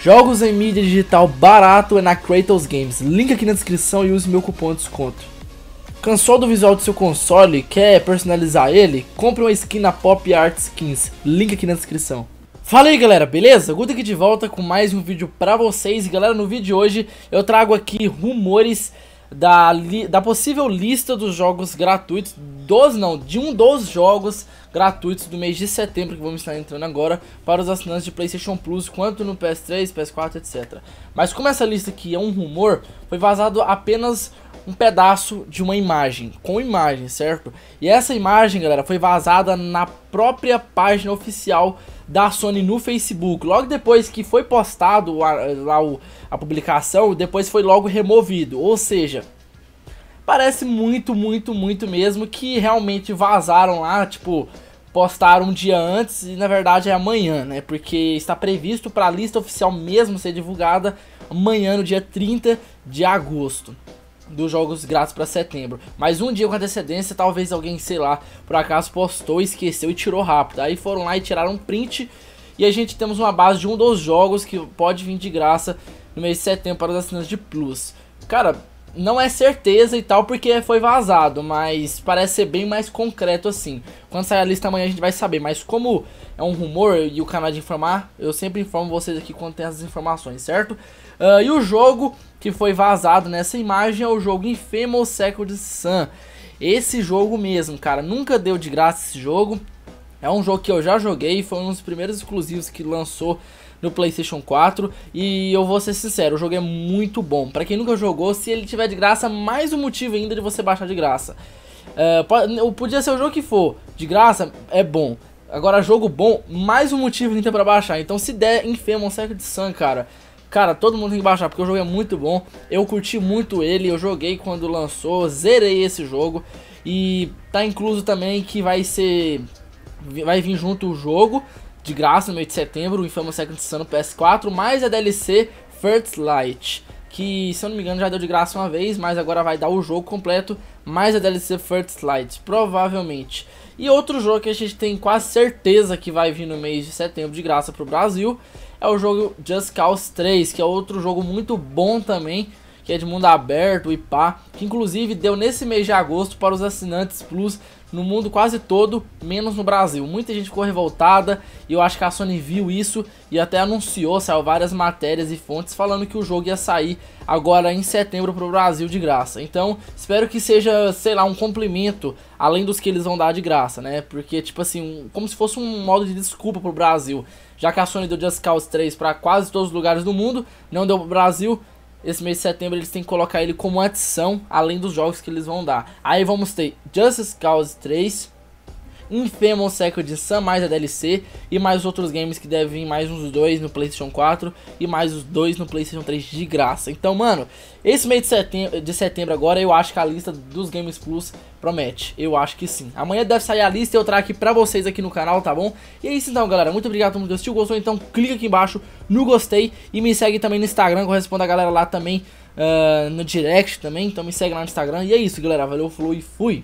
Jogos em mídia digital barato é na Kratos Games, link aqui na descrição e use meu cupom de desconto. Cansou do visual do seu console? Quer personalizar ele? Compre uma skin na Pop Art Skins, link aqui na descrição. Fala aí galera, beleza? Guto aqui de volta com mais um vídeo pra vocês. Galera, no vídeo de hoje eu trago aqui rumores da possível lista dos jogos gratuitos, de um dos jogos gratuitos do mês de setembro que vamos estar entrando agora para os assinantes de PlayStation Plus, quanto no PS3, PS4, etc. Mas como essa lista aqui é um rumor, foi vazado apenas um pedaço de uma imagem, com imagem, certo? E essa imagem, galera, foi vazada na própria página oficial da Sony no Facebook. Logo depois que foi postado lá a publicação, depois foi logo removido. Ou seja, parece muito mesmo que realmente vazaram lá, tipo, postaram um dia antes e na verdade é amanhã, né? Porque está previsto para a lista oficial mesmo ser divulgada amanhã, no dia 30 de agosto. Dos jogos grátis para setembro, mas um dia com antecedência, talvez alguém, sei lá, por acaso postou, esqueceu e tirou rápido. Aí foram lá e tiraram um print e a gente temos uma base de um dos jogos que pode vir de graça no mês de setembro para os assinantes de Plus. Cara, não é certeza e tal porque foi vazado, mas parece ser bem mais concreto assim. Quando sair a lista amanhã a gente vai saber, mas como é um rumor e o canal de informar, eu sempre informo vocês aqui quando tem essas informações, certo? E o jogo que foi vazado nessa imagem é o jogo Infamous Second Son. Esse jogo mesmo, cara, nunca deu de graça esse jogo. É um jogo que eu já joguei, foi um dos primeiros exclusivos que lançou no PlayStation 4. E eu vou ser sincero, o jogo é muito bom. Pra quem nunca jogou, se ele tiver de graça, mais um motivo ainda de você baixar de graça. Podia ser o jogo que for, de graça é bom. Agora, jogo bom, mais um motivo ainda pra baixar. Então se der Infamous Second Son, cara, todo mundo tem que baixar, porque o jogo é muito bom. Eu curti muito ele, eu joguei quando lançou, zerei esse jogo. E tá incluso também que vai vir junto o jogo, de graça, no mês de setembro, o Infamous Second Son no PS4, mais a DLC First Light, que, se eu não me engano, já deu de graça uma vez, mas agora vai dar o jogo completo, mais a DLC First Light, provavelmente. E outro jogo que a gente tem quase certeza que vai vir no mês de setembro de graça pro Brasil é o jogo Just Cause 3, que é outro jogo muito bom também, que é de mundo aberto e pá, que inclusive deu nesse mês de agosto para os assinantes Plus no mundo quase todo, menos no Brasil. Muita gente ficou revoltada e eu acho que a Sony viu isso e até anunciou, saiu várias matérias e fontes falando que o jogo ia sair agora em setembro para o Brasil de graça. Então espero que seja, sei lá, um complemento além dos que eles vão dar de graça, né? Porque tipo assim, como se fosse um modo de desculpa para o Brasil, já que a Sony deu Just Cause 3 para quase todos os lugares do mundo, não deu para o Brasil. Esse mês de setembro eles têm que colocar ele como adição, além dos jogos que eles vão dar. Aí vamos ter Just Cause 3, Infamous Second Son, mais a DLC, e mais outros games que devem vir, mais uns 2 no Playstation 4, e mais os 2 no Playstation 3 de graça. Então, mano, esse mês de setembro agora, eu acho que a lista dos Games Plus promete, eu acho que sim. Amanhã deve sair a lista e eu trago aqui pra vocês aqui no canal, tá bom? E é isso então, galera, muito obrigado a todo mundo que assistiu, gostou, então clica aqui embaixo no gostei e me segue também no Instagram, que eu respondo a galera lá também, no direct também, então me segue lá no Instagram. E é isso, galera, valeu, falou e fui!